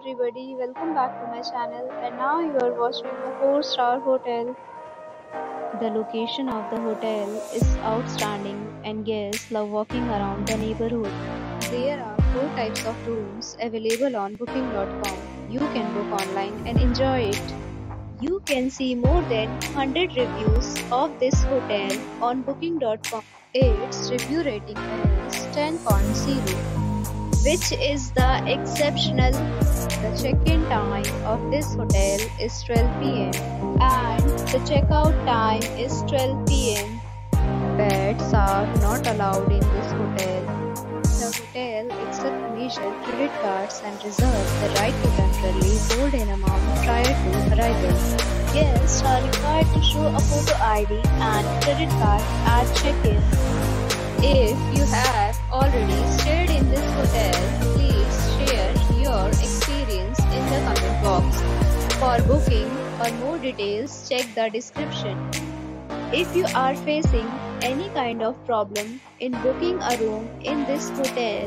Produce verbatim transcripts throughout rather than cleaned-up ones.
everybody, welcome back to my channel, and now you are watching the four star hotel. The location of the hotel is outstanding and guests love walking around the neighborhood. There are four types of rooms available on booking dot com. You can book online and enjoy it. You can see more than one hundred reviews of this hotel on booking dot com. Its review rating is ten point zero. Which is the exceptional. The check-in time of this hotel is twelve p m and the check-out time is twelve p m Pets are not allowed in this hotel. The hotel accepts major credit cards and reserves the right to temporarily hold an amount prior to arrival. Guests are required to show a photo I D and credit card at check-in. If you have already stayed in this hotel, please share your experience in the comment box. For booking or more details, check the description. If you are facing any kind of problem in booking a room in this hotel,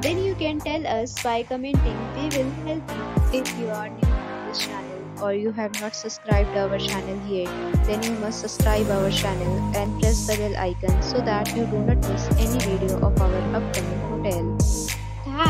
then you can tell us by commenting. We will help you. If you are new to this channel or you have not subscribed our channel yet, then you must subscribe our channel and press the bell icon so that you do not miss any video of our upcoming hotel.